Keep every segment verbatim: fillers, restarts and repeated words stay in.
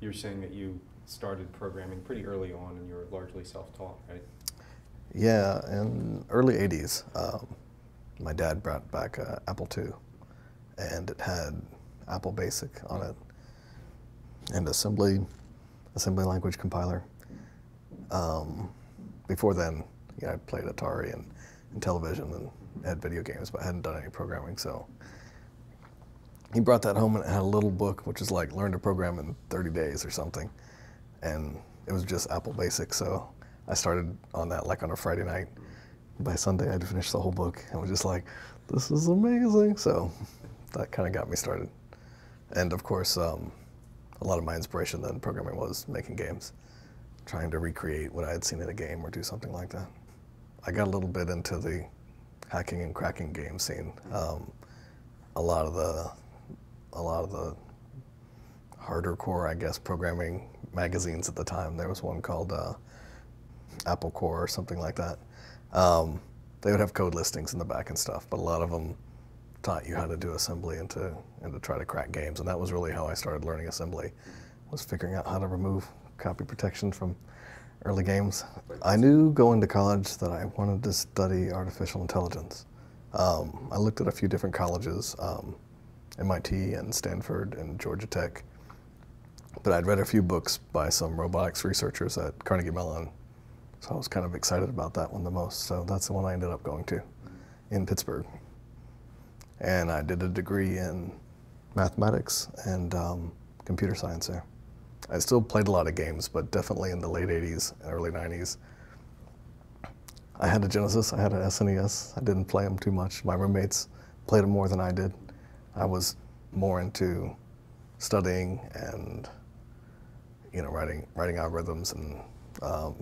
you're saying that you started programming pretty early on and you were largely self-taught, right? Yeah, in early eighties, um, my dad brought back uh, Apple two, and it had Apple Basic on it, and assembly, assembly language compiler. Um, before then, you know, I played Atari and, and television and had video games, but I hadn't done any programming. So he brought that home and had a little book, which is like learn to program in thirty days or something, and it was just Apple Basic. So I started on that like on a Friday night. By Sunday, I'd finished the whole book and was just like, this is amazing. So that kind of got me started. And of course, um, a lot of my inspiration then programming was making games, trying to recreate what I had seen in a game or do something like that. I got a little bit into the hacking and cracking game scene. Um, a lot of the, a lot of the harder core, I guess, programming magazines at the time. There was one called uh, Apple Core or something like that. Um, they would have code listings in the back and stuff, but a lot of them taught you how to do assembly and to, and to try to crack games. And that was really how I started learning assembly, was figuring out how to remove copy protection from early games. I knew going to college that I wanted to study artificial intelligence. Um, I looked at a few different colleges, um, M I T and Stanford and Georgia Tech, but I'd read a few books by some robotics researchers at Carnegie Mellon. So I was kind of excited about that one the most. So that's the one I ended up going to in Pittsburgh. And I did a degree in mathematics and um, computer science there. I still played a lot of games, but definitely in the late eighties and early nineties. I had a Genesis, I had an S N E S. I didn't play them too much. My roommates played them more than I did. I was more into studying and, you know, writing, writing algorithms and um,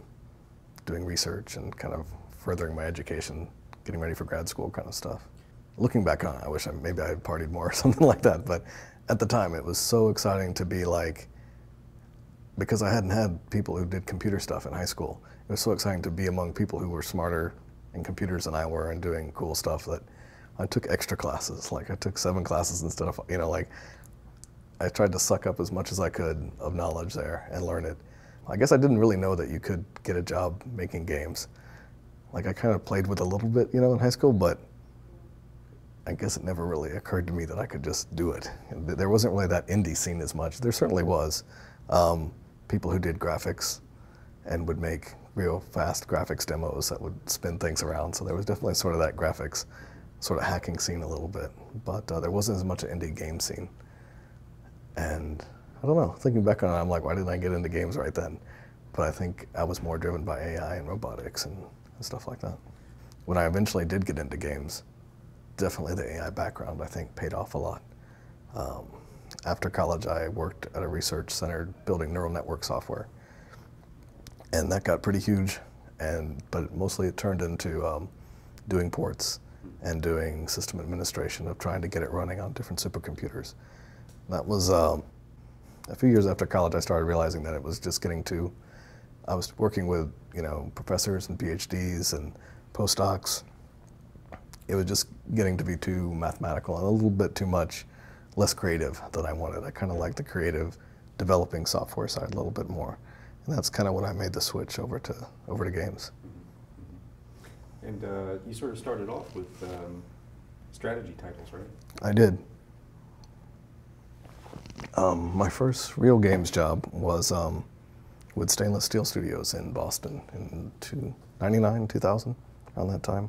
doing research and kind of furthering my education, getting ready for grad school kind of stuff. Looking back on it, I wish I, maybe I had partied more or something like that, but at the time it was so exciting to be like, because I hadn't had people who did computer stuff in high school, it was so exciting to be among people who were smarter in computers than I were and doing cool stuff that I took extra classes. Like I took seven classes instead of, you know, like I tried to suck up as much as I could of knowledge there and learn it. I guess I didn't really know that you could get a job making games. Like I kind of played with a little bit, you know, in high school, but I guess it never really occurred to me that I could just do it. There wasn't really that indie scene as much. There certainly was. Um, people who did graphics and would make real fast graphics demos that would spin things around. So there was definitely sort of that graphics, sort of hacking scene a little bit, but uh, there wasn't as much an indie game scene. And I don't know, thinking back on it, I'm like, why didn't I get into games right then? But I think I was more driven by A I and robotics and, and stuff like that. When I eventually did get into games, definitely the A I background, I think, paid off a lot. Um, after college, I worked at a research center building neural network software. And that got pretty huge, and but mostly it turned into um, doing ports and doing system administration of trying to get it running on different supercomputers. That was um, a few years after college, I started realizing that it was just getting to, I was working with, you know, professors and PhDs and postdocs. It was just getting to be too mathematical and a little bit too much, less creative than I wanted. I kind of liked the creative, developing software side a little bit more, and that's kind of when I made the switch over to over to games. And uh, you sort of started off with um, strategy titles, right? I did. Um, my first real games job was um, with Stainless Steel Studios in Boston in ninety-nine, two thousand, around that time.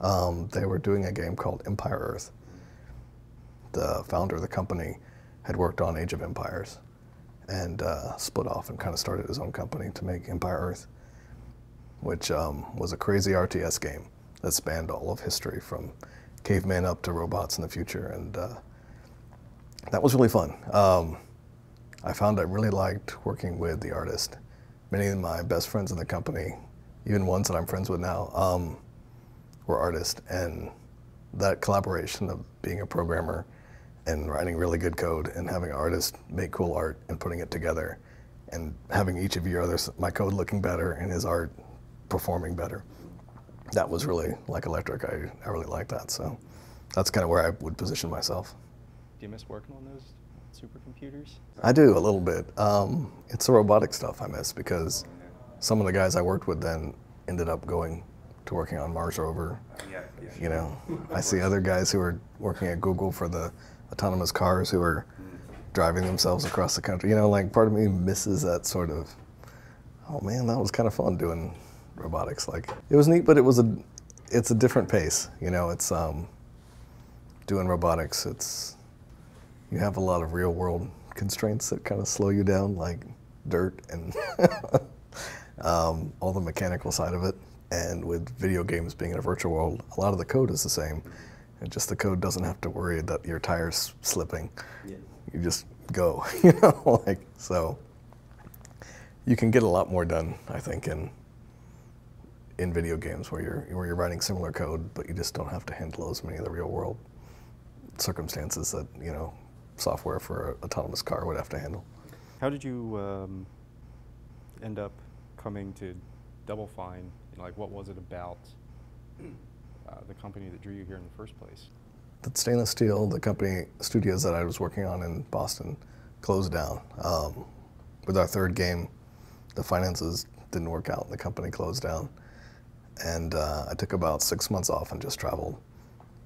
Um, they were doing a game called Empire Earth. The founder of the company had worked on Age of Empires and uh, split off and kind of started his own company to make Empire Earth, which um, was a crazy R T S game that spanned all of history from cavemen up to robots in the future. And uh, that was really fun. Um, I found I really liked working with the artist. Many of my best friends in the company, even ones that I'm friends with now, um, were artists, and that collaboration of being a programmer and writing really good code and having an artist make cool art and putting it together and having each of your others, my code looking better and his art performing better, that was really like electric. I, I really liked that, so that's kind of where I would position myself. Do you miss working on those supercomputers? I do a little bit. Um, it's the robotic stuff I miss, because some of the guys I worked with then ended up going to working on Mars Rover. Yeah, yeah, sure. You know, I see other guys who are working at Google for the autonomous cars who are driving themselves across the country. You know, like, part of me misses that sort of, oh man, that was kind of fun doing robotics. Like, it was neat, but it was a, it's a different pace. You know, it's um, doing robotics. It's, you have a lot of real world constraints that kind of slow you down, like dirt and um, all the mechanical side of it. And with video games being in a virtual world, a lot of the code is the same. And just the code doesn't have to worry that your tire's slipping. Yeah. You just go, you know, like, so you can get a lot more done, I think, in in video games where you're where you're writing similar code, but you just don't have to handle as many of the real world circumstances that, you know, software for an autonomous car would have to handle. How did you um, end up coming to Double Fine? You know, like, what was it about uh, the company that drew you here in the first place? The Stainless Steel, the company studios that I was working on in Boston, closed down. Um, with our third game, the finances didn't work out and the company closed down. And uh, I took about six months off and just traveled.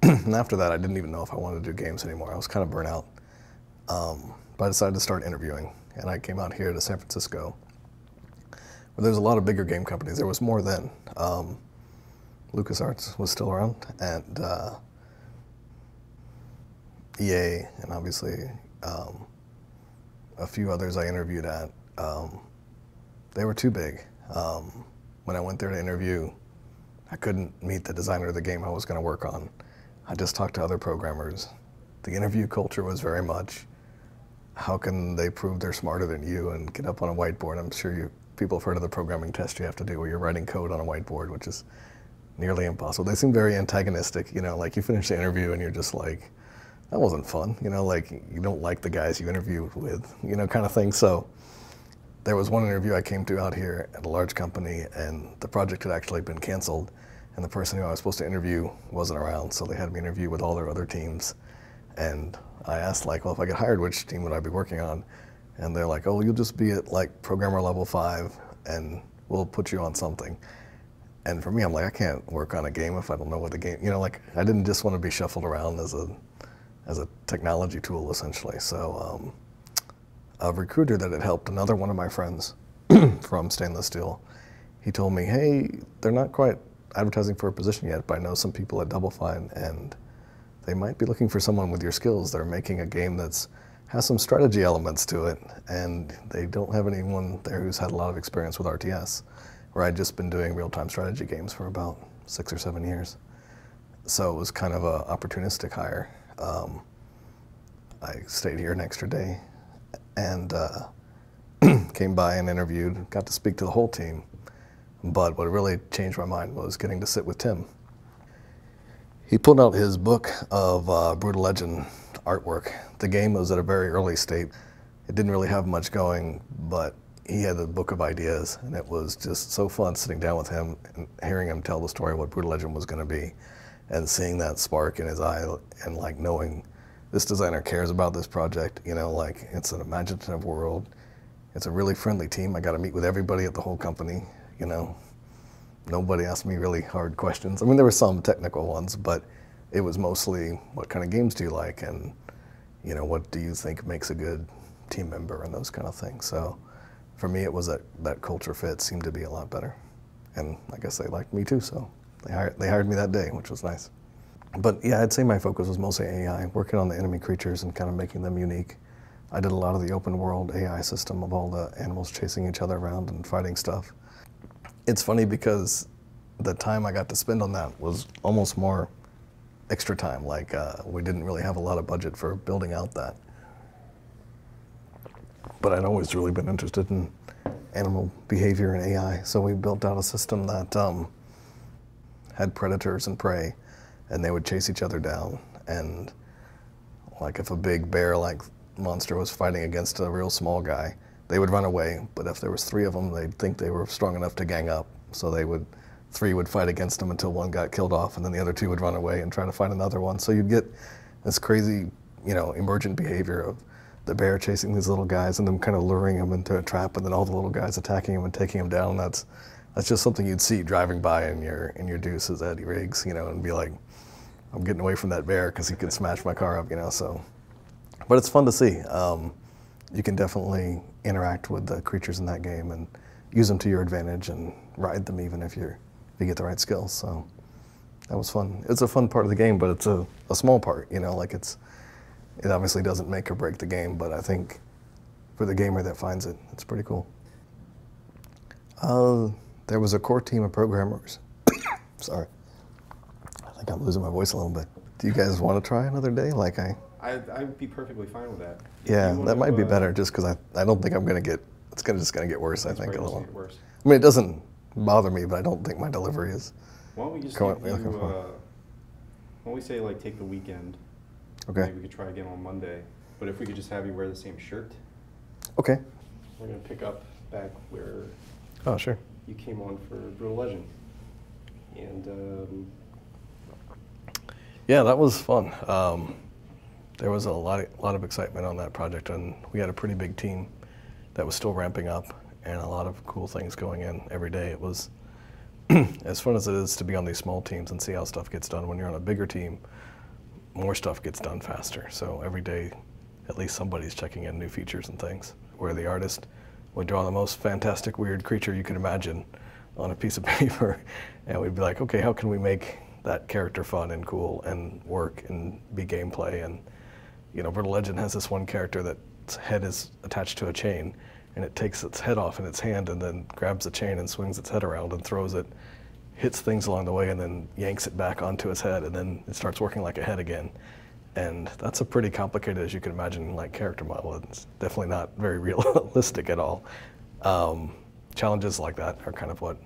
And after that, I didn't even know if I wanted to do games anymore. I was kind of burnt out. Um, but I decided to start interviewing. And I came out here to San Francisco, where there's a lot of bigger game companies. There was more then. Um, LucasArts was still around, and uh, E A, and obviously um, a few others I interviewed at. Um, they were too big. Um, when I went there to interview, I couldn't meet the designer of the game I was going to work on. I just talked to other programmers. The interview culture was very much, how can they prove they're smarter than you and get up on a whiteboard? I'm sure you people have heard of the programming test you have to do where you're writing code on a whiteboard, which is nearly impossible. They seem very antagonistic, you know, like you finish the interview and you're just like, that wasn't fun, you know, like you don't like the guys you interviewed with, you know, kind of thing. So there was one interview I came to out here at a large company, and the project had actually been canceled, and the person who I was supposed to interview wasn't around, so they had me interview with all their other teams. And I asked, like, well, if I get hired, which team would I be working on? And they're like, oh, you'll just be at like programmer level five and we'll put you on something. And for me, I'm like, I can't work on a game if I don't know what the game, you know, like I didn't just want to be shuffled around as a as a technology tool, essentially. So um, a recruiter that had helped, another one of my friends from Stainless Steel, he told me, hey, they're not quite advertising for a position yet, but I know some people at Double Fine, and they might be looking for someone with your skills. They're making a game that's has some strategy elements to it, and they don't have anyone there who's had a lot of experience with R T S, where I'd just been doing real-time strategy games for about six or seven years. So it was kind of an opportunistic hire. Um, I stayed here an extra day and uh, came by and interviewed, got to speak to the whole team. But what really changed my mind was getting to sit with Tim. He pulled out his book of uh, Brutal Legend artwork. The game was at a very early state. It didn't really have much going, but he had a book of ideas, and it was just so fun sitting down with him and hearing him tell the story of what Brutal Legend was going to be, and seeing that spark in his eye and like knowing this designer cares about this project. You know, like, it's an imaginative world. It's a really friendly team. I got to meet with everybody at the whole company, you know. Nobody asked me really hard questions. I mean, there were some technical ones, but it was mostly, what kind of games do you like? And, you know, what do you think makes a good team member, and those kind of things. So for me, it was that, that culture fit seemed to be a lot better. And I guess they liked me too, so they hired, they hired me that day, which was nice. But yeah, I'd say my focus was mostly A I, working on the enemy creatures and kind of making them unique. I did a lot of the open world A I system of all the animals chasing each other around and fighting stuff. It's funny because the time I got to spend on that was almost more extra time. Like, uh, we didn't really have a lot of budget for building out that. But I'd always really been interested in animal behavior and A I, so we built out a system that um, had predators and prey, and they would chase each other down. And like, if a big bear-like monster was fighting against a real small guy, they would run away, but if there was three of them, they'd think they were strong enough to gang up. So they would, three would fight against them until one got killed off, and then the other two would run away and try to find another one. So you'd get this crazy, you know, emergent behavior of the bear chasing these little guys and them kind of luring him into a trap, and then all the little guys attacking him and taking him down. That's that's just something you'd see driving by in your in your Deuce as Eddie Riggs, you know, and be like, I'm getting away from that bear because he could smash my car up, you know. So, but it's fun to see. Um, you can definitely interact with the creatures in that game and use them to your advantage and ride them, even if you're if you get the right skills. So that was fun. It's a fun part of the game, but it's a, a small part, you know. Like it's it obviously doesn't make or break the game, but I think for the gamer that finds it, it's pretty cool. Uh, there was a core team of programmers. Sorry. I think I'm losing my voice a little bit. Do you guys want to try another day? Like I, I, I'd be perfectly fine with that. Yeah, that might to, be uh, better just because I, I don't think I'm going to get, it's gonna, just going to get worse, I think, a little. Worse. I mean, it doesn't bother me, but I don't think my delivery is. Why don't we just do, uh, why don't we say, like, take the weekend. Okay. Maybe we could try again on Monday. But if we could just have you wear the same shirt. Okay. We're going to pick up back where oh, sure. you came on for Brutal Legend. And, um, yeah, that was fun. Um, there was a lot of, lot of excitement on that project, and we had a pretty big team that was still ramping up and a lot of cool things going in every day. It was as fun as it is to be on these small teams and see how stuff gets done. When you're on a bigger team, more stuff gets done faster. So every day, at least somebody's checking in new features and things. Where the artist would draw the most fantastic, weird creature you could imagine on a piece of paper, and we'd be like, okay, how can we make that character fun and cool and work and be gameplay? And, you know, Brutal Legend has this one character that its head is attached to a chain, and it takes its head off in its hand and then grabs the chain and swings its head around and throws it, hits things along the way, and then yanks it back onto his head, and then it starts working like a head again. And that's a pretty complicated, as you can imagine, like character model. It's definitely not very realistic at all. Um, challenges like that are kind of what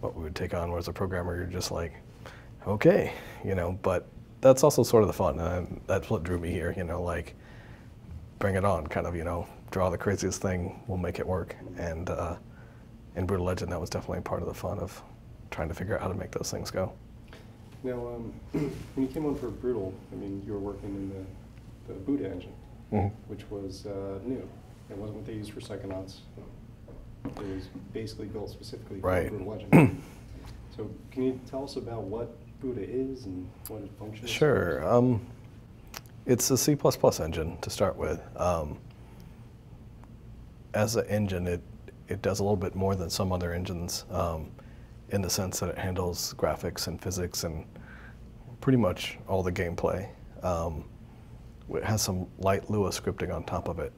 what we would take on. Whereas a programmer, you're just like, okay, you know. But that's also sort of the fun. And that's what drew me here, you know, like bring it on, kind of, you know, draw the craziest thing, we'll make it work. And uh, in Brutal Legend, that was definitely part of the fun of trying to figure out how to make those things go. Now, um, when you came on for Brutal, I mean, you were working in the, the Buddha engine, mm-hmm. which was uh, new. It wasn't what they used for Psychonauts. It was basically built specifically for right. Brutal Legend. So can you tell us about what Buddha is and what it functions? Sure. Um, it's a C plus plus engine to start with. Um, as an engine, it, it does a little bit more than some other engines. Um, in the sense that it handles graphics and physics and pretty much all the gameplay. Um, it has some light Lua scripting on top of it,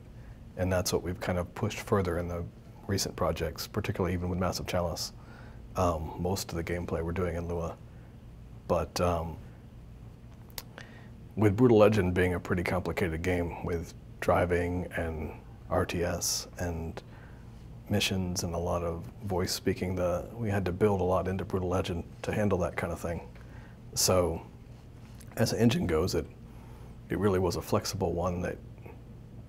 and that's what we've kind of pushed further in the recent projects, particularly even with Massive Chalice. Um, most of the gameplay we're doing in Lua. But um, with Brutal Legend being a pretty complicated game with driving and R T S and missions and a lot of voice speaking, the we had to build a lot into Brutal Legend to handle that kind of thing. So as an engine goes, it it really was a flexible one that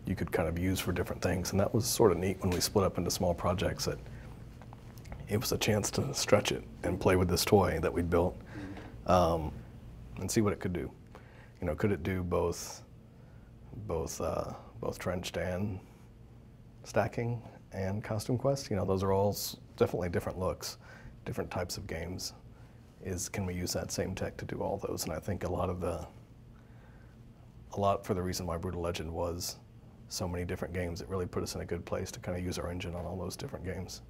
you could kind of use for different things, and that was sort of neat when we split up into small projects. That it was a chance to stretch it and play with this toy that we'd built um, and see what it could do. You know, could it do both both uh, both Trenched and Stacking and Costume Quest? You know, those are all definitely different looks, different types of games. Is can we use that same tech to do all those? And I think a lot of the, a lot for the reason why Brutal Legend was so many different games, it really put us in a good place to kind of use our engine on all those different games,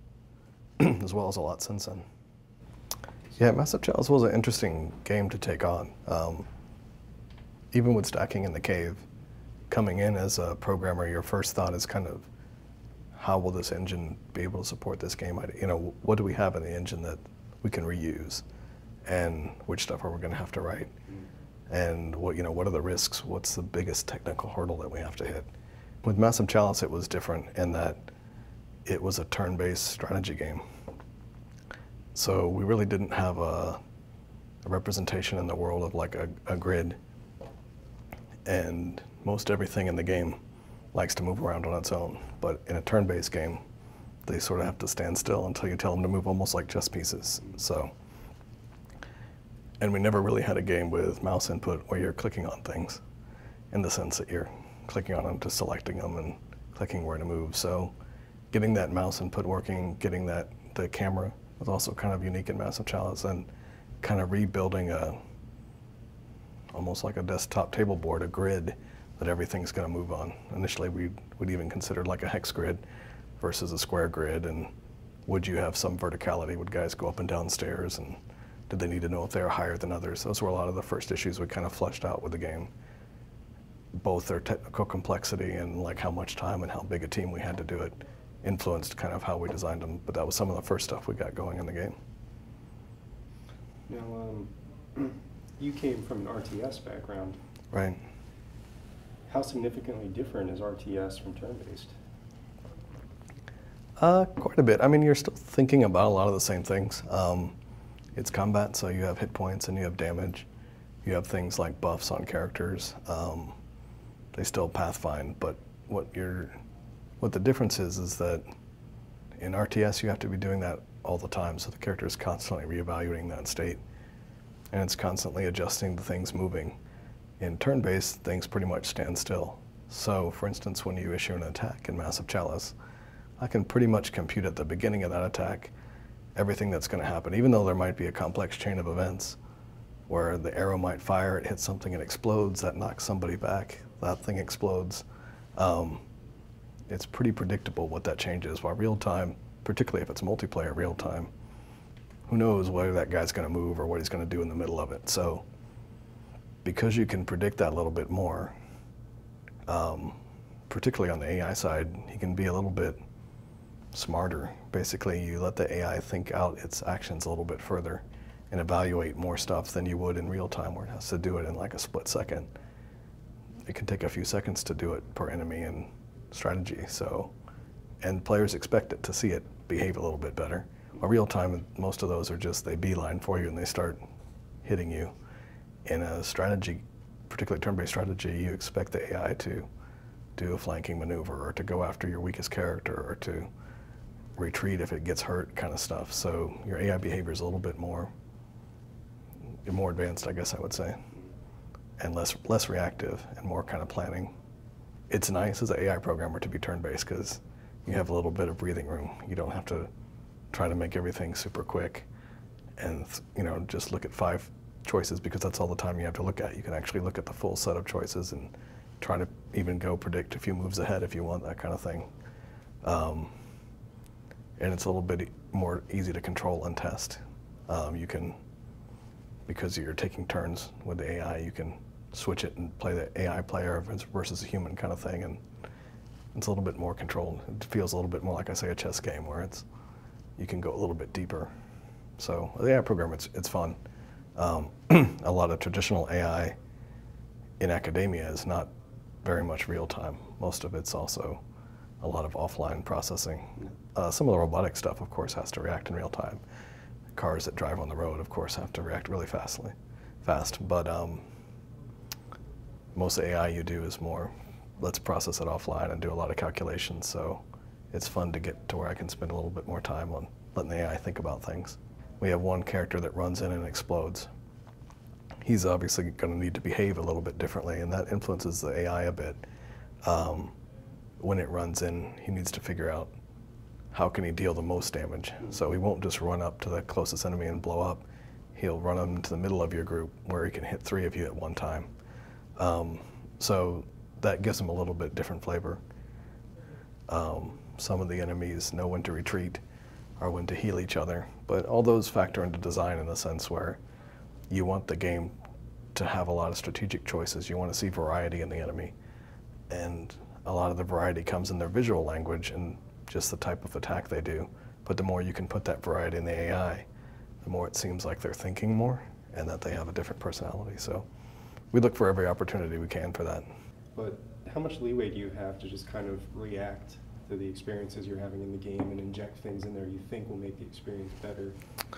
as well as a lot since then. Yeah, Massive Chalice was an interesting game to take on. Um, even with Stacking in the Cave, coming in as a programmer, your first thought is kind of, how will this engine be able to support this game? You know, what do we have in the engine that we can reuse, and which stuff are we going to have to write, and what you know, what are the risks? What's the biggest technical hurdle that we have to hit? With Massive Chalice, it was different in that it was a turn-based strategy game, so we really didn't have a, a representation in the world of like a, a grid, and most everything in the game likes to move around on its own. But in a turn-based game, they sort of have to stand still until you tell them to move, almost like chess pieces. So, and we never really had a game with mouse input where you're clicking on things in the sense that you're clicking on them to selecting them and clicking where to move. So getting that mouse input working, getting that the camera was also kind of unique in Massive Chalice, and kind of rebuilding a, almost like a desktop table board, a grid that everything's going to move on. Initially, we would even consider like a hex grid versus a square grid, and would you have some verticality? Would guys go up and down stairs, and did they need to know if they were higher than others? Those were a lot of the first issues we kind of fleshed out with the game, both their technical complexity and like how much time and how big a team we had to do it influenced kind of how we designed them, but that was some of the first stuff we got going in the game. Now, um, you came from an R T S background. Right. How significantly different is R T S from turn-based? Uh, quite a bit. I mean, you're still thinking about a lot of the same things. Um, it's combat, so you have hit points and you have damage. You have things like buffs on characters. Um, they still pathfind, but what you're, what the difference is is that in R T S you have to be doing that all the time, so the character is constantly reevaluating that state, and it's constantly adjusting to things moving. In turn-based, things pretty much stand still. So, for instance, when you issue an attack in Massive Chalice, I can pretty much compute at the beginning of that attack everything that's going to happen, even though there might be a complex chain of events where the arrow might fire, it hits something, it explodes, that knocks somebody back, that thing explodes. Um, it's pretty predictable what that change is, while real-time, particularly if it's multiplayer real-time, who knows whether that guy's going to move or what he's going to do in the middle of it. So because you can predict that a little bit more, um, particularly on the A I side, he can be a little bit smarter. Basically, you let the A I think out its actions a little bit further and evaluate more stuff than you would in real time, where it has to do it in like a split second. It can take a few seconds to do it per enemy and strategy. So, and players expect it to see it behave a little bit better. Well, real time, most of those are just they beeline for you and they start hitting you. In a strategy, particularly turn-based strategy, you expect the A I to do a flanking maneuver or to go after your weakest character or to retreat if it gets hurt, kind of stuff. So your A I behavior is a little bit more, more advanced, I guess I would say, and less less reactive and more kind of planning. It's nice as an A I programmer to be turn-based because you have a little bit of breathing room. You don't have to try to make everything super quick and, you know, just look at five choices because that's all the time you have to look at. You can actually look at the full set of choices and try to even go predict a few moves ahead if you want, that kind of thing. Um, and it's a little bit more easy to control and test. Um, you can, because you're taking turns with the A I, you can switch it and play the A I player versus a human kind of thing, and it's a little bit more controlled. It feels a little bit more like, I say, a chess game where it's, you can go a little bit deeper. So the A I program, it's, it's fun. Um, a lot of traditional A I in academia is not very much real time. Most of it's also a lot of offline processing. Uh, some of the robotic stuff, of course, has to react in real time. Cars that drive on the road, of course, have to react really fastly, fast. But um, most of the A I you do is more, let's process it offline and do a lot of calculations. So it's fun to get to where I can spend a little bit more time on letting the A I think about things. We have one character that runs in and explodes. He's obviously going to need to behave a little bit differently, and that influences the A I a bit. Um, when it runs in, he needs to figure out how can he deal the most damage. So he won't just run up to the closest enemy and blow up. He'll run into the middle of your group where he can hit three of you at one time. Um, so that gives him a little bit different flavor. Um, some of the enemies know when to retreat or when to heal each other, but all those factor into design in the sense where you want the game to have a lot of strategic choices. You want to see variety in the enemy, and a lot of the variety comes in their visual language and just the type of attack they do. But the more you can put that variety in the A I, the more it seems like they're thinking more and that they have a different personality. So we look for every opportunity we can for that. But how much leeway do you have to just kind of react to the experiences you're having in the game and inject things in there you think will make the experience better,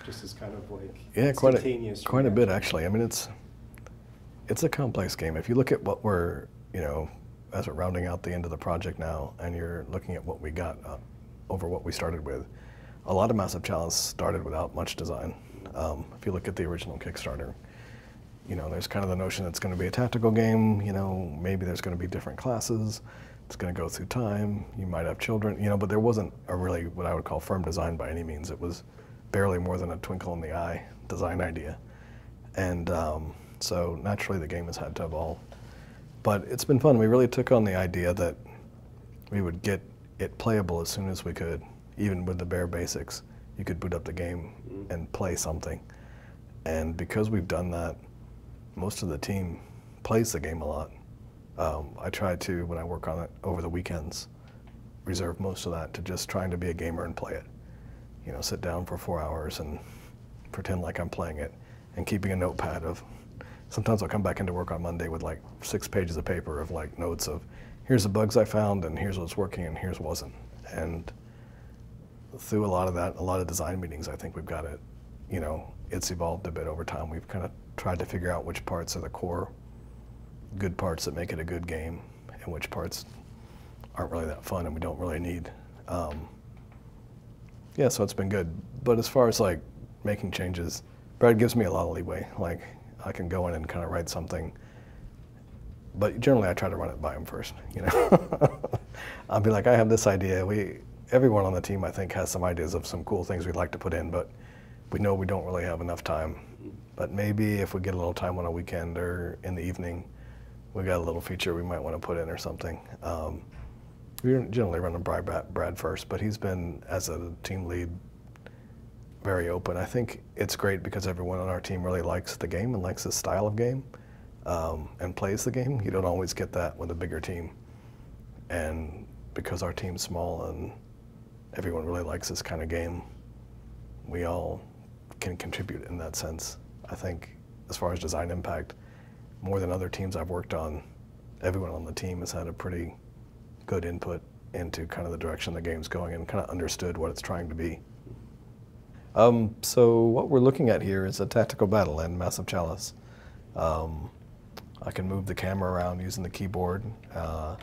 just as kind of like yeah, instantaneous? Yeah, quite a bit actually. I mean, it's it's a complex game. If you look at what we're, you know, as we're rounding out the end of the project now, and you're looking at what we got uh, over what we started with, a lot of Massive Chalice started without much design. Um, if you look at the original Kickstarter, you know, there's kind of the notion it's going to be a tactical game. You know, maybe there's going to be different classes. It's going to go through time. You might have children. You know, but there wasn't a really what I would call firm design by any means. It was barely more than a twinkle in the eye design idea. And um, so naturally the game has had to evolve. But it's been fun. We really took on the idea that we would get it playable as soon as we could, even with the bare basics. You could boot up the game and play something. And because we've done that, most of the team plays the game a lot. Um, I try to, when I work on it over the weekends, reserve most of that to just trying to be a gamer and play it. You know, sit down for four hours and pretend like I'm playing it, and keeping a notepad of, sometimes I'll come back into work on Monday with like six pages of paper of like notes of, here's the bugs I found, and here's what's working, and here's wasn't. And through a lot of that, a lot of design meetings, I think we've got it, you know, it's evolved a bit over time. We've kind of tried to figure out which parts are the core good parts that make it a good game, and which parts aren't really that fun and we don't really need. Um, yeah, so it's been good. But as far as like making changes, Brad gives me a lot of leeway. Like, I can go in and kind of write something, but generally I try to run it by him first, you know? I'll be like, I have this idea. We, everyone on the team, I think, has some ideas of some cool things we'd like to put in, but we know we don't really have enough time. But maybe if we get a little time on a weekend or in the evening, we got a little feature we might want to put in or something. Um, we're generally running Brad first, but he's been, as a team lead, very open. I think it's great because everyone on our team really likes the game and likes this style of game um, and plays the game. You don't always get that with a bigger team. And because our team's small and everyone really likes this kind of game, we all can contribute in that sense. I think as far as design impact, more than other teams I've worked on, everyone on the team has had a pretty good input into kind of the direction the game's going and kind of understood what it's trying to be. Um, so what we're looking at here is a tactical battle in Massive Chalice. Um, I can move the camera around using the keyboard. Uh,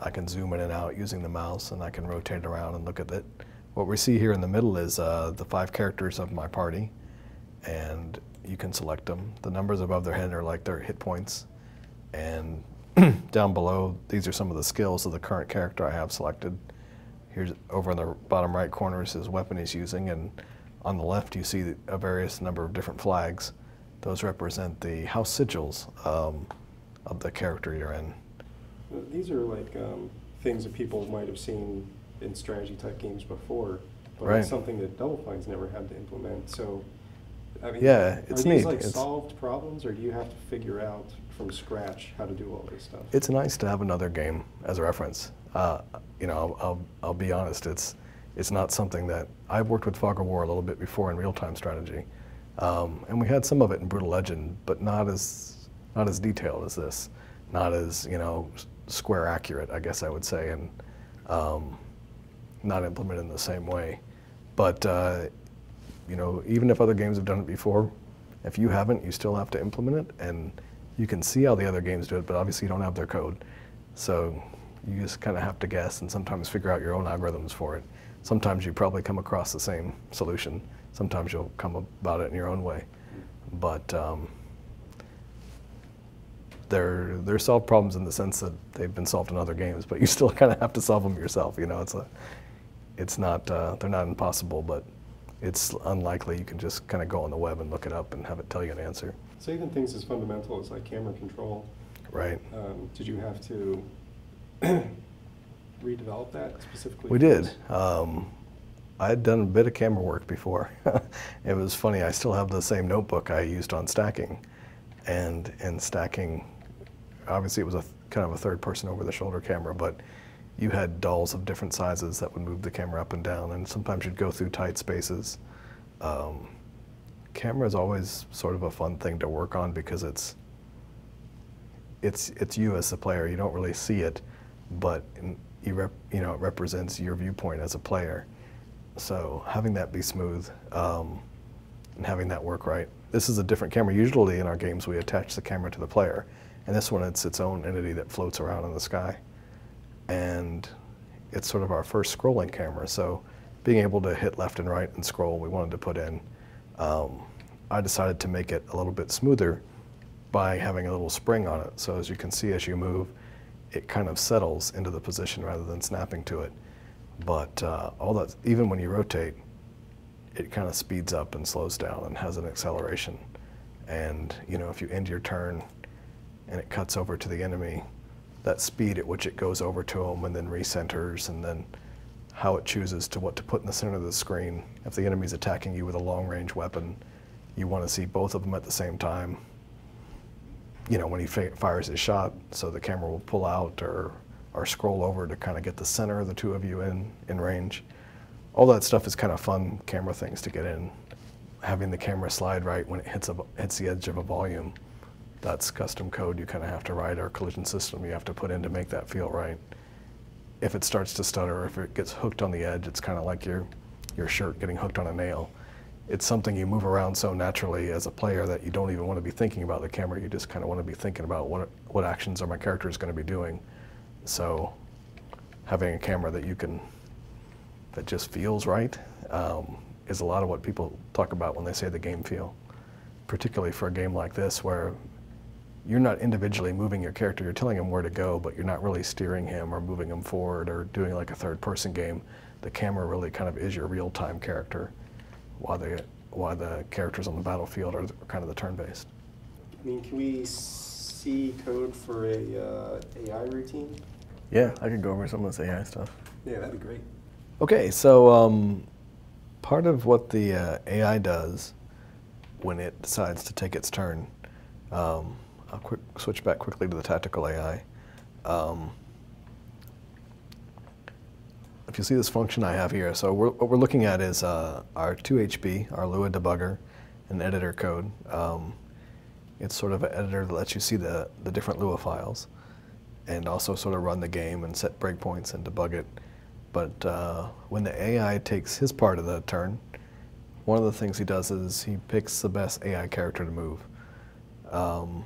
I can zoom in and out using the mouse, and I can rotate it around and look at it. What we see here in the middle is uh, the five characters of my party, and you can select them. The numbers above their head are like their hit points, and down below, these are some of the skills of the current character I have selected. Here's over in the bottom right corner is his weapon he's using, and on the left you see a various number of different flags. Those represent the house sigils um, of the character you're in. These are like um, things that people might have seen in strategy type games before, but right. It's something that Double Fine's never had to implement. So, I mean, yeah, it's are these neat. like it's solved problems, or do you have to figure out from scratch how to do all this stuff? It's nice to have another game as a reference. Uh, you know, I'll, I'll, I'll be honest, it's, it's not something that, I've worked with Fog of War a little bit before in real-time strategy, um, and we had some of it in Brutal Legend, but not as, not as detailed as this, not as, you know, square accurate, I guess I would say, and um, not implemented in the same way. But, uh, you know, even if other games have done it before, if you haven't, you still have to implement it, and you can see how the other games do it, but obviously you don't have their code. So you just kind of have to guess and sometimes figure out your own algorithms for it. Sometimes you probably come across the same solution. Sometimes you'll come about it in your own way. But um, they're, they're solved problems in the sense that they've been solved in other games, but you still kind of have to solve them yourself. You know, it's a, it's not, uh, they're not impossible, but it's unlikely you can just kind of go on the web and look it up and have it tell you an answer. So even things as fundamental as like camera control. Right. Um, did you have to redevelop that specifically? We did. Um, I had done a bit of camera work before. It was funny, I still have the same notebook I used on Stacking. And in Stacking, obviously it was a kind of a third person over the shoulder camera, but you had dolls of different sizes that would move the camera up and down, and sometimes you'd go through tight spaces. Um, Camera is always sort of a fun thing to work on because it's it's it's you as the player. You don't really see it, but in, you rep, you know it represents your viewpoint as a player. So having that be smooth um, and having that work right. This is a different camera. Usually in our games we attach the camera to the player, and this one it's its own entity that floats around in the sky, and it's sort of our first scrolling camera. So being able to hit left and right and scroll, we wanted to put in. Um, I decided to make it a little bit smoother by having a little spring on it. So as you can see, as you move, it kind of settles into the position rather than snapping to it. But uh, all that, even when you rotate, it kind of speeds up and slows down and has an acceleration. And you know, if you end your turn and it cuts over to the enemy, that speed at which it goes over to them and then recenters, and then how it chooses to what to put in the center of the screen. If the enemy's attacking you with a long-range weapon, you want to see both of them at the same time, you know, when he fires his shot, so the camera will pull out or, or scroll over to kind of get the center of the two of you in, in range. All that stuff is kind of fun camera things to get in. Having the camera slide right when it hits, a, hits the edge of a volume, that's custom code you kind of have to write, or collision system you have to put in to make that feel right. If it starts to stutter, if it gets hooked on the edge, it's kind of like your, your shirt getting hooked on a nail. It's something you move around so naturally as a player that you don't even want to be thinking about the camera. You just kind of want to be thinking about what, what actions are my characters going to be doing. So having a camera that you can, that just feels right, um, is a lot of what people talk about when they say the game feel, particularly for a game like this where you're not individually moving your character. You're telling him where to go, but you're not really steering him or moving him forward or doing like a third-person game. The camera really kind of is your real-time character while the, while the characters on the battlefield are kind of the turn-based. I mean, can we see code for a uh, A I routine? Yeah, I could go over some of this A I stuff. Yeah, that'd be great. Okay, so um, part of what the uh, A I does when it decides to take its turn, um, I'll quick switch back quickly to the tactical A I. Um, if you see this function I have here, so we're, what we're looking at is uh, our two H P, our Lua debugger, and editor code. Um, it's sort of an editor that lets you see the, the different Lua files and also sort of run the game and set breakpoints and debug it. But uh, when the A I takes his part of the turn, one of the things he does is he picks the best A I character to move. Um,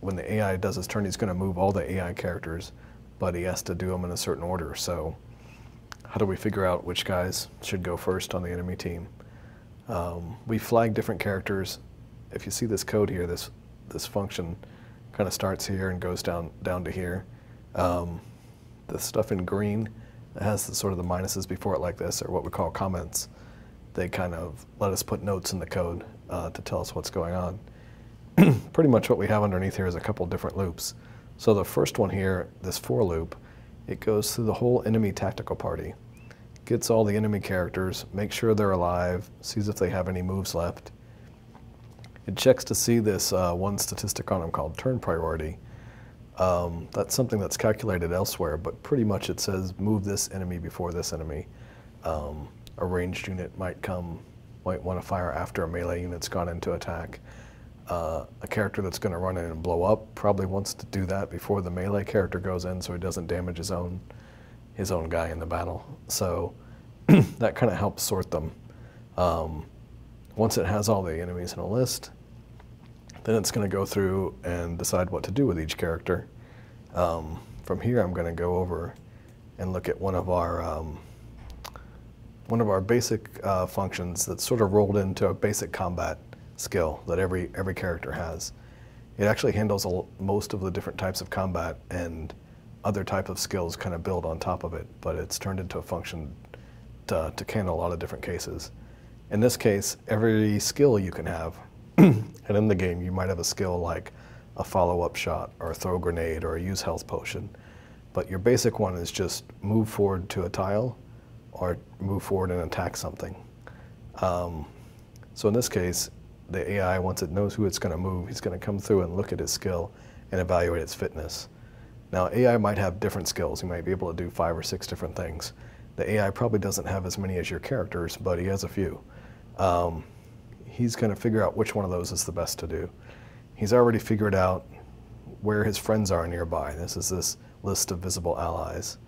When the A I does his turn, he's going to move all the A I characters, but he has to do them in a certain order. So how do we figure out which guys should go first on the enemy team? Um, we flag different characters. If you see this code here, this this function kind of starts here and goes down, down to here. Um, the stuff in green that has the, sort of the minuses before it like this, or what we call comments. They kind of let us put notes in the code uh, to tell us what's going on. Pretty much what we have underneath here is a couple different loops. So the first one here, this for loop, it goes through the whole enemy tactical party, gets all the enemy characters, makes sure they're alive, sees if they have any moves left. It checks to see this uh, one statistic on them called turn priority. Um, that's something that's calculated elsewhere, but pretty much it says move this enemy before this enemy. Um, a ranged unit might come, might want to fire after a melee unit's gone into attack. Uh, a character that's going to run in and blow up probably wants to do that before the melee character goes in, so he doesn't damage his own his own guy in the battle. So that kind of helps sort them. Um, once it has all the enemies in a list, then it's going to go through and decide what to do with each character. Um, from here, I'm going to go over and look at one of our um, one of our basic uh, functions that's sort of rolled into a basic combat skill that every every character has. It actually handles a, most of the different types of combat, and other type of skills kind of build on top of it, but it's turned into a function to, to handle a lot of different cases. In this case, every skill you can have, and in the game you might have a skill like a follow-up shot or a throw grenade or a use health potion, but your basic one is just move forward to a tile or move forward and attack something. Um, so in this case, the A I, once it knows who it's going to move, he's going to come through and look at his skill and evaluate its fitness. Now, A I might have different skills. He might be able to do five or six different things. The A I probably doesn't have as many as your characters, but he has a few. Um, he's going to figure out which one of those is the best to do. He's already figured out where his friends are nearby. This is this list of visible allies.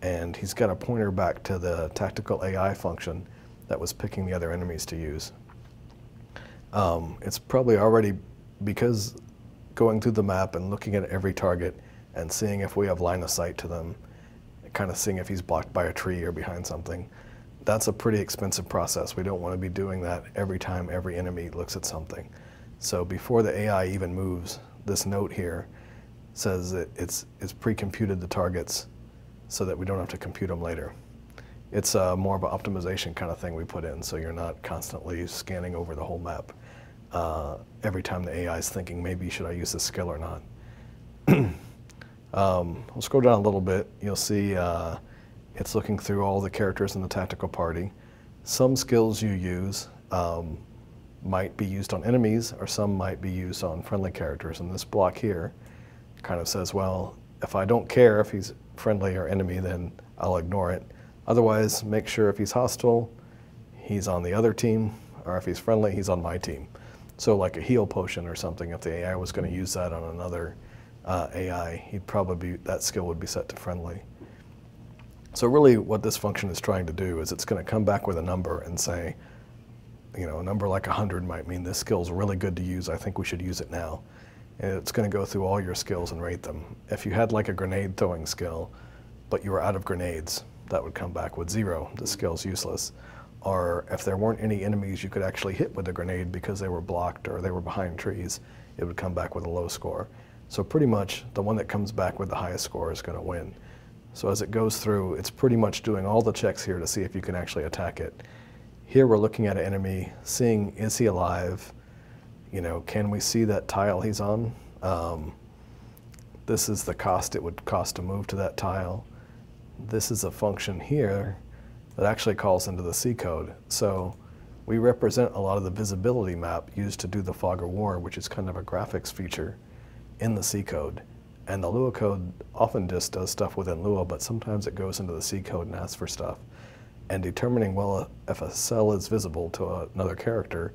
And he's got a pointer back to the tactical A I function that was picking the other enemies to use. Um, it's probably already, because going through the map and looking at every target and seeing if we have line of sight to them, kind of seeing if he's blocked by a tree or behind something, that's a pretty expensive process. We don't want to be doing that every time every enemy looks at something. So before the A I even moves, this note here says that it's, it's pre-computed the targets so that we don't have to compute them later. It's uh, more of an optimization kind of thing we put in, so you're not constantly scanning over the whole map uh, every time the A I is thinking, maybe should I use this skill or not. um, we'll scroll down a little bit. You'll see uh, it's looking through all the characters in the tactical party. Some skills you use um, might be used on enemies, or some might be used on friendly characters. And this block here kind of says, well, if I don't care if he's friendly or enemy, then I'll ignore it. Otherwise, make sure if he's hostile, he's on the other team, or if he's friendly, he's on my team. So like a heal potion or something, if the A I was going to use that on another uh, A I, he'd probably be, that skill would be set to friendly. So really what this function is trying to do is it's going to come back with a number and say, you know, a number like one hundred might mean this skill's really good to use. I think we should use it now. And it's going to go through all your skills and rate them. If you had like a grenade throwing skill, but you were out of grenades, that would come back with zero. The skill's useless. Or if there weren't any enemies you could actually hit with a grenade because they were blocked or they were behind trees, it would come back with a low score. So pretty much the one that comes back with the highest score is going to win. So as it goes through, it's pretty much doing all the checks here to see if you can actually attack it. Here we're looking at an enemy, seeing is he alive? You know, can we see that tile he's on? Um, this is the cost it would cost to move to that tile. This is a function here that actually calls into the C code. So we represent a lot of the visibility map used to do the Fog of War, which is kind of a graphics feature in the C code. And the Lua code often just does stuff within Lua, but sometimes it goes into the C code and asks for stuff. And determining, well, if a cell is visible to another character,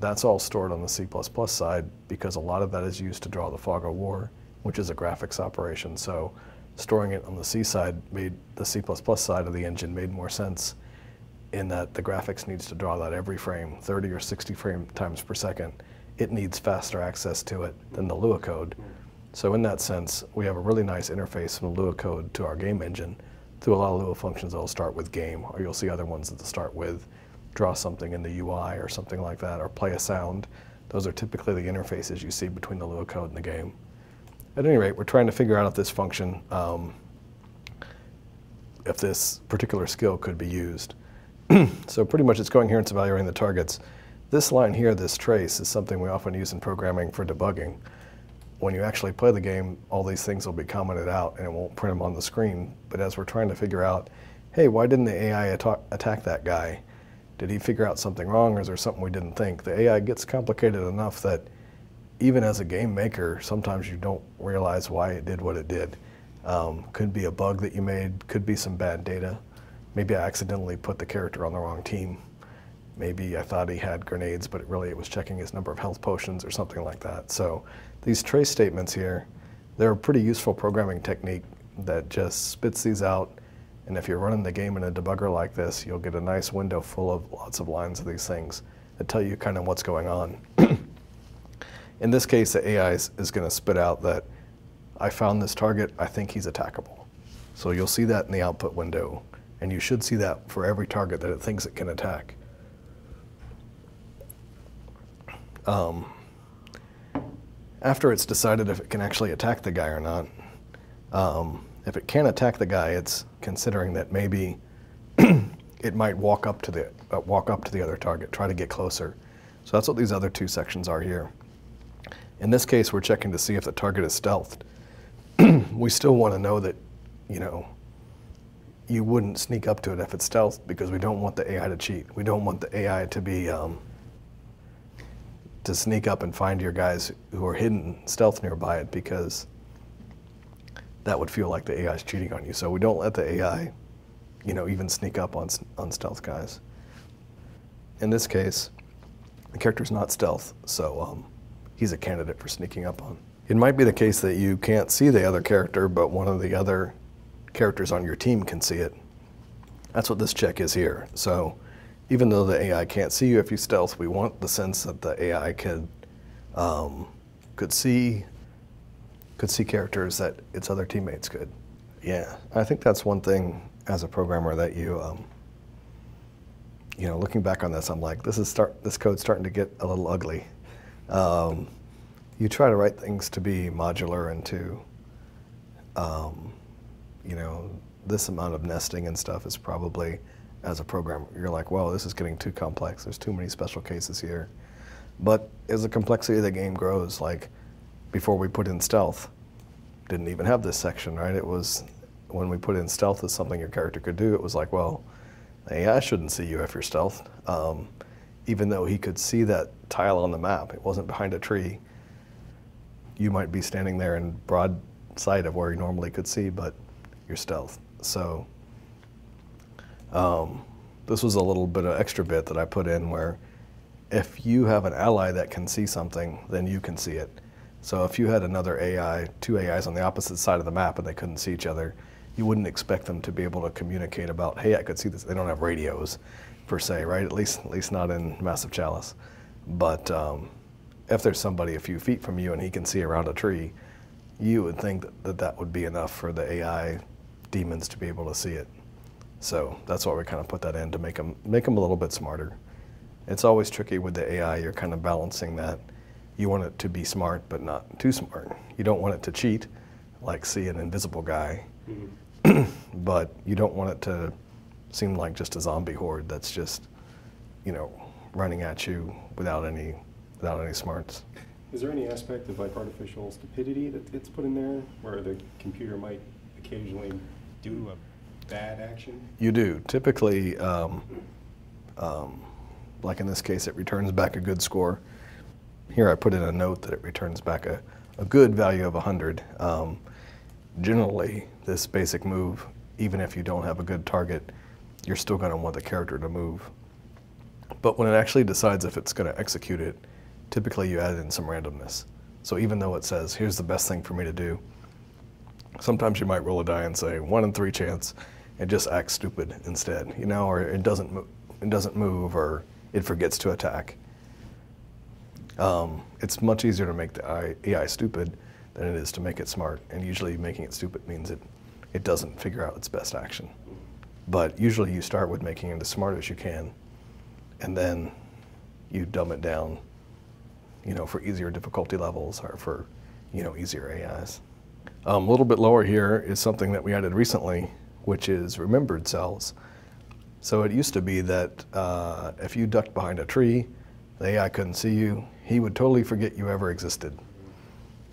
that's all stored on the C plus plus side, because a lot of that is used to draw the Fog of War, which is a graphics operation. So storing it on the C side made the C plus plus side of the engine made more sense, in that the graphics needs to draw that every frame, thirty or sixty frame times per second. It needs faster access to it than the Lua code. So in that sense, we have a really nice interface from the Lua code to our game engine. Through a lot of Lua functions, it'll start with game, or you'll see other ones that start with draw something in the U I or something like that, or play a sound. Those are typically the interfaces you see between the Lua code and the game. At any rate, we're trying to figure out if this function, um, if this particular skill could be used. So pretty much it's going here and it's evaluating the targets. This line here, this trace, is something we often use in programming for debugging. When you actually play the game, all these things will be commented out and it won't print them on the screen. But as we're trying to figure out, hey, why didn't the A I atta- attack that guy? Did he figure out something wrong, or is there something we didn't think? The A I gets complicated enough that even as a game maker, sometimes you don't realize why it did what it did. Um, could be a bug that you made, could be some bad data. Maybe I accidentally put the character on the wrong team. Maybe I thought he had grenades, but it really it was checking his number of health potions or something like that. So these trace statements here, they're a pretty useful programming technique that just spits these out. And if you're running the game in a debugger like this, you'll get a nice window full of lots of lines of these things that tell you kind of what's going on. In this case, the A I is, is going to spit out that I found this target, I think he's attackable. So you'll see that in the output window, and you should see that for every target that it thinks it can attack. Um, after it's decided if it can actually attack the guy or not, um, if it can attack the guy, it's considering that maybe it might walk up to the uh, walk up to the other target, try to get closer. So that's what these other two sections are here. In this case, we're checking to see if the target is stealthed. We still want to know that, you know, you wouldn't sneak up to it if it's stealthed, because we don't want the A I to cheat. We don't want the A I to be, um, to sneak up and find your guys who are hidden stealth nearby it, because that would feel like the A I is cheating on you. So we don't let the A I, you know, even sneak up on, on stealth guys. In this case, the character's not stealth, so, um, he's a candidate for sneaking up on. It might be the case that you can't see the other character, but one of the other characters on your team can see it. That's what this check is here. So even though the A I can't see you if you stealth, we want the sense that the A I could, um, could, see, could see characters that its other teammates could. Yeah, I think that's one thing as a programmer that you, um, you know, looking back on this, I'm like, this, is start, this code's starting to get a little ugly. Um, you try to write things to be modular and to, um, you know, this amount of nesting and stuff is probably, as a programmer, you're like, well, this is getting too complex. There's too many special cases here. But as the complexity of the game grows, like before we put in stealth, didn't even have this section, right? It was when we put in stealth as something your character could do, it was like, well, hey, I shouldn't see you if you're stealthed. Um, even though he could see that tile on the map, it wasn't behind a tree. You might be standing there in broad sight of where you normally could see, but you're stealth. So um, this was a little bit of extra bit that I put in where if you have an ally that can see something, then you can see it. So if you had another A I, two A Is on the opposite side of the map and they couldn't see each other, you wouldn't expect them to be able to communicate about, hey, I could see this. They don't have radios per se, right? At least, at least not in Massive Chalice. But um, if there's somebody a few feet from you and he can see around a tree, you would think that that, that would be enough for the A I demons to be able to see it. So that's why we kind of put that in, to make them, make them a little bit smarter. It's always tricky with the A I. You're kind of balancing that. You want it to be smart, but not too smart. You don't want it to cheat, like see an invisible guy. Mm-hmm. But you don't want it to seem like just a zombie horde that's just, you know, running at you without any, without any smarts. Is there any aspect of like artificial stupidity that gets put in there, where the computer might occasionally do a bad action? You do. Typically, um, um, like in this case, it returns back a good score. Here I put in a note that it returns back a, a good value of one hundred. Um, generally, this basic move, even if you don't have a good target, you're still going to want the character to move. But when it actually decides if it's going to execute it, typically you add in some randomness. So even though it says, here's the best thing for me to do, sometimes you might roll a die and say, one in three chance, and just act stupid instead, you know, or it doesn't, it doesn't move, or it forgets to attack. Um, it's much easier to make the A I stupid than it is to make it smart, and usually making it stupid means it, it doesn't figure out its best action. But usually you start with making it as smart as you can, and then you dumb it down, you know, for easier difficulty levels or for, you know, easier A Is. Um, a little bit lower here is something that we added recently, which is remembered cells. So it used to be that uh, if you ducked behind a tree, the A I couldn't see you. He would totally forget you ever existed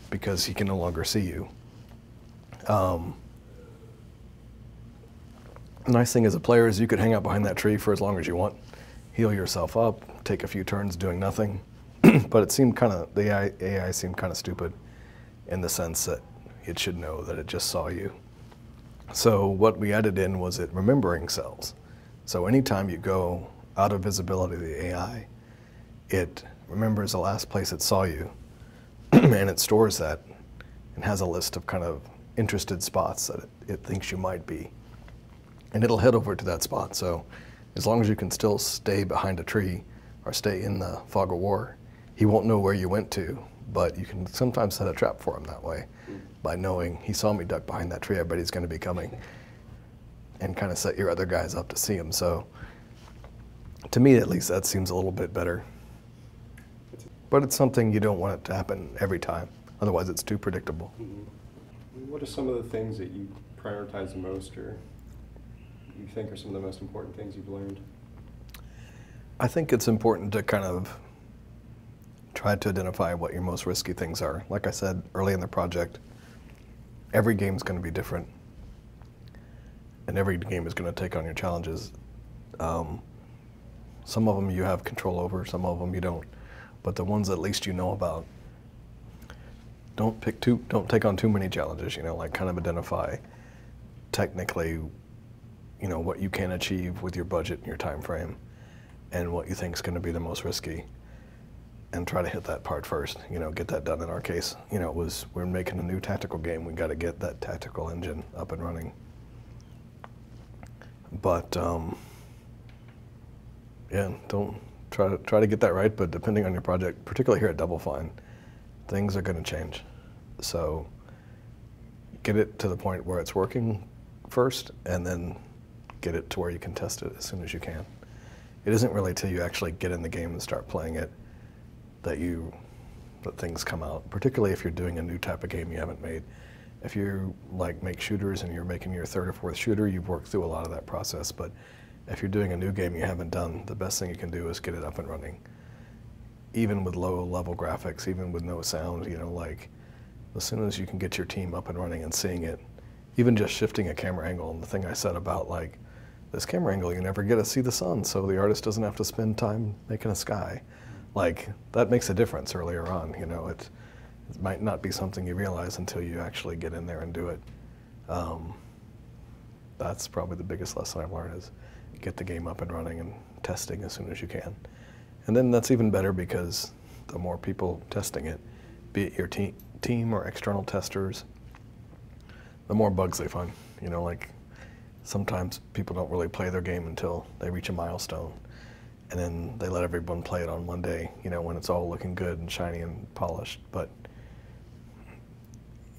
because he can no longer see you. Um, the nice thing as a player is you could hang out behind that tree for as long as you want, heal yourself up, take a few turns doing nothing. But it seemed kind of, the A I, A I seemed kind of stupid in the sense that it should know that it just saw you. So what we added in was it remembering cells. So anytime you go out of visibility of the A I, it remembers the last place it saw you, and it stores that and has a list of kind of interested spots that it, it thinks you might be. And it'll head over to that spot. So as long as you can still stay behind a tree or stay in the fog of war, he won't know where you went to, but you can sometimes set a trap for him that way by knowing he saw me duck behind that tree, I bet he's going to be coming, and kind of set your other guys up to see him. So to me, at least, that seems a little bit better. But it's something you don't want it to happen every time. Otherwise, it's too predictable. Mm-hmm. What are some of the things that you prioritize the most, or you think are some of the most important things you've learned? I think it's important to kind of try to identify what your most risky things are. Like I said early in the project, every game's going to be different, and every game is going to take on your challenges. Um, some of them you have control over, some of them you don't. But the ones at least you know about, don't pick too, don't take on too many challenges, you know, like kind of identify technically, you know, what you can achieve with your budget and your time frame and what you think is going to be the most risky, and try to hit that part first, you know, get that done. In our case, you know, it was, we're making a new tactical game. We got to get that tactical engine up and running. But, um, yeah, don't. Try to, try to get that right, but depending on your project, particularly here at Double Fine, things are going to change. So get it to the point where it's working first, and then get it to where you can test it as soon as you can. It isn't really till you actually get in the game and start playing it that you that things come out, particularly if you're doing a new type of game you haven't made. If you like make shooters and you're making your third or fourth shooter, you've worked through a lot of that process. But if you're doing a new game you haven't done, the best thing you can do is get it up and running. Even with low level graphics, even with no sound, you know, like as soon as you can get your team up and running and seeing it, even just shifting a camera angle, and the thing I said about like this camera angle, you never get to see the sun, so the artist doesn't have to spend time making a sky. Like that makes a difference earlier on, you know, it, it might not be something you realize until you actually get in there and do it. Um, that's probably the biggest lesson I've learned is get the game up and running and testing as soon as you can. And then that's even better because the more people testing it, be it your te team or external testers, the more bugs they find. You know, like sometimes people don't really play their game until they reach a milestone. And then they let everyone play it on one day, you know, when it's all looking good and shiny and polished. But,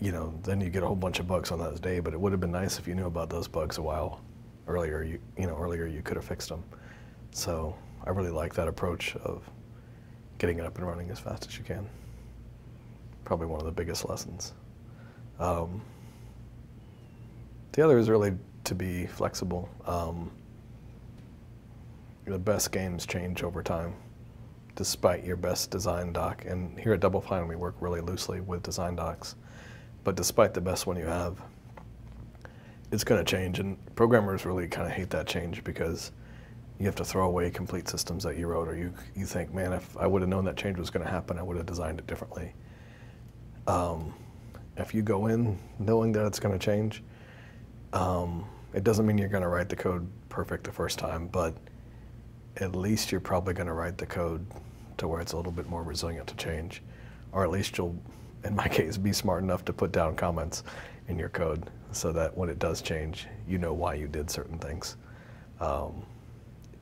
you know, then you get a whole bunch of bugs on that day, but it would have been nice if you knew about those bugs a while earlier. You, you know, earlier you could have fixed them. So I really like that approach of getting it up and running as fast as you can. Probably one of the biggest lessons. Um, the other is really to be flexible. Um, The best games change over time, despite your best design doc. And here at Double Fine, we work really loosely with design docs. But despite the best one you have, it's going to change. And programmers really kind of hate that change because you have to throw away complete systems that you wrote, or you you think, man, if I would have known that change was going to happen, I would have designed it differently. Um, if you go in knowing that it's going to change, um, it doesn't mean you're going to write the code perfect the first time, but at least you're probably going to write the code to where it's a little bit more resilient to change. Or at least you'll, in my case, be smart enough to put down comments in your code so that when it does change, you know why you did certain things. Um,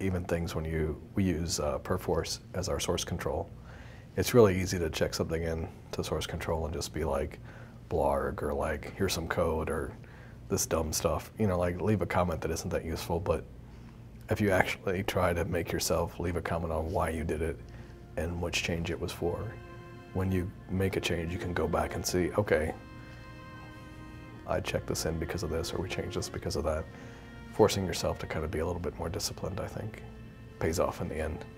even things when you, we use uh, Perforce as our source control. It's really easy to check something in to source control and just be like, blarg, or like, here's some code, or this dumb stuff. You know, like leave a comment that isn't that useful, but if you actually try to make yourself leave a comment on why you did it and which change it was for, when you make a change, you can go back and see, okay, I checked this in because of this, or we changed this because of that. Forcing yourself to kind of be a little bit more disciplined, I think, pays off in the end.